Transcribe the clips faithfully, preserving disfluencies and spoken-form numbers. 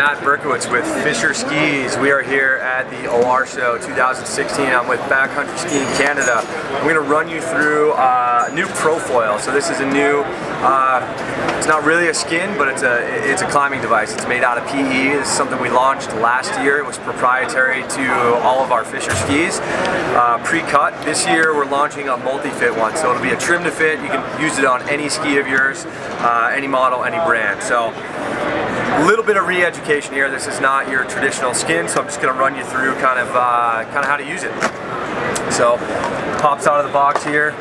Matt Berkowitz with Fischer Skis. We are here at the O R Show two thousand sixteen. I'm with Backcountry Skiing Canada. I'm going to run you through a uh, new ProFoil. So this is a new, uh, it's not really a skin, but it's a it's a climbing device. It's made out of P E. This is something we launched last year. It was proprietary to all of our Fischer Skis, uh, pre-cut. This year we're launching a multi-fit one. So it'll be a trim to fit. You can use it on any ski of yours, uh, any model, any brand. So, a little bit of re-education here. This is not your traditional skin, so I'm just going to run you through kind of uh, kind of how to use it. So, pops out of the box here,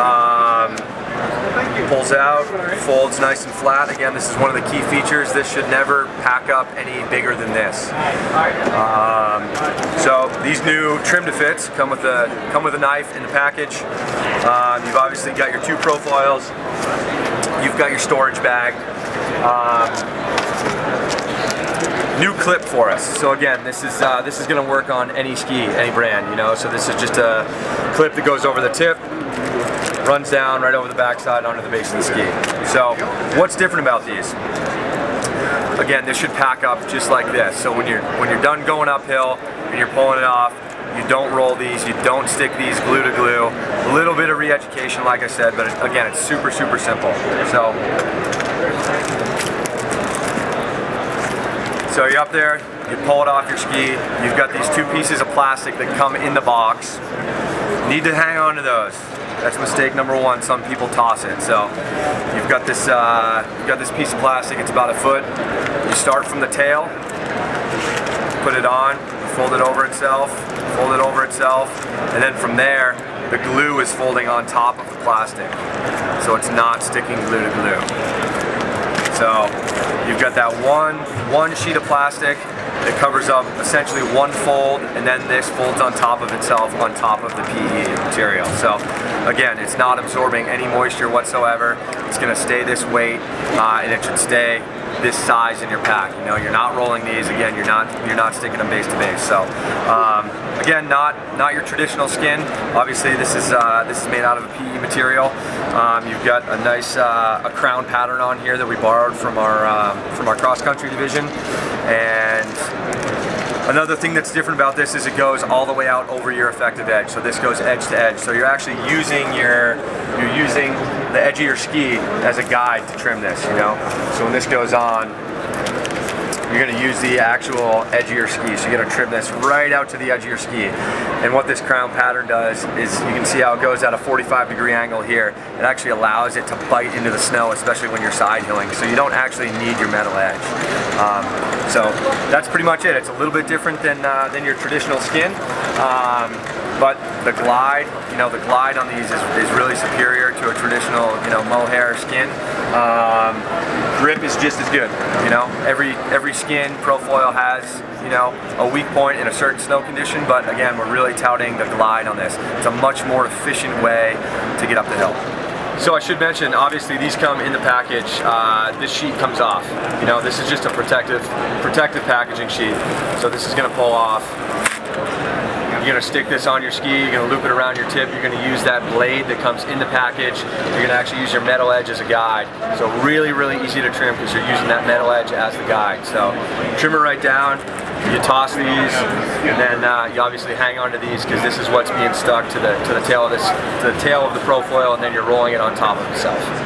um, pulls out, folds nice and flat. Again, this is one of the key features. This should never pack up any bigger than this. Um, so these new trim to fits come with a come with a knife in the package. Um, you've obviously got your two ProFoils. You've got your storage bag. Um, New clip for us. So again, this is uh, this is going to work on any ski, any brand, you know. So this is just a clip that goes over the tip, runs down right over the backside onto the base of the ski. So what's different about these? Again, this should pack up just like this. So when you're when you're done going uphill and you're pulling it off, you don't roll these, you don't stick these glue to glue. A little bit of re-education, like I said, but it, again, it's super super simple. So. So you're up there, you pull it off your ski, you've got these two pieces of plastic that come in the box. Need to hang on to those. That's mistake number one, some people toss it. So you've got this, uh, you've got this piece of plastic, it's about a foot. You start from the tail, put it on, fold it over itself, fold it over itself, and then from there, the glue is folding on top of the plastic. So it's not sticking glue to glue. So. You've got that one, one sheet of plastic that covers up essentially one fold, and then this folds on top of itself on top of the P E material. So again, it's not absorbing any moisture whatsoever. It's going to stay this weight, uh, and it should stay this size in your pack. You know, you're not rolling these. Again, you're not you're not sticking them base to base. So um, again, not not your traditional skin. Obviously, this is uh, this is made out of a P E material. Um, you've got a nice uh, a crown pattern on here that we borrowed from our um, from our cross country division. And another thing that's different about this is it goes all the way out over your effective edge. So this goes edge to edge. So you're actually using your you're using the edge of your ski as a guide to trim this. You know. So when this goes on, you're going to use the actual edge of your ski. So you're going to trim this right out to the edge of your ski. And what this crown pattern does is you can see how it goes at a forty-five degree angle here. It actually allows it to bite into the snow, especially when you're side hilling. So you don't actually need your metal edge. Um, so that's pretty much it. It's a little bit different than, uh, than your traditional skin. Um, but the glide, you know, the glide on these is, is really superior to a traditional, you know, mohair skin. Um, grip is just as good, you know. Every every skin ProFoil has, you know, a weak point in a certain snow condition, but again, we're really touting the glide on this. It's a much more efficient way to get up the hill. So I should mention, obviously these come in the package. Uh, this sheet comes off. You know, this is just a protective, protective packaging sheet. So this is going to pull off. You're going to stick this on your ski, you're going to loop it around your tip, you're going to use that blade that comes in the package, you're going to actually use your metal edge as a guide. So really, really easy to trim because you're using that metal edge as the guide. So trim it right down, you toss these, and then uh, you obviously hang on to these because this is what's being stuck to the to the tail of this to the tail of the ProFoil, and then you're rolling it on top of itself.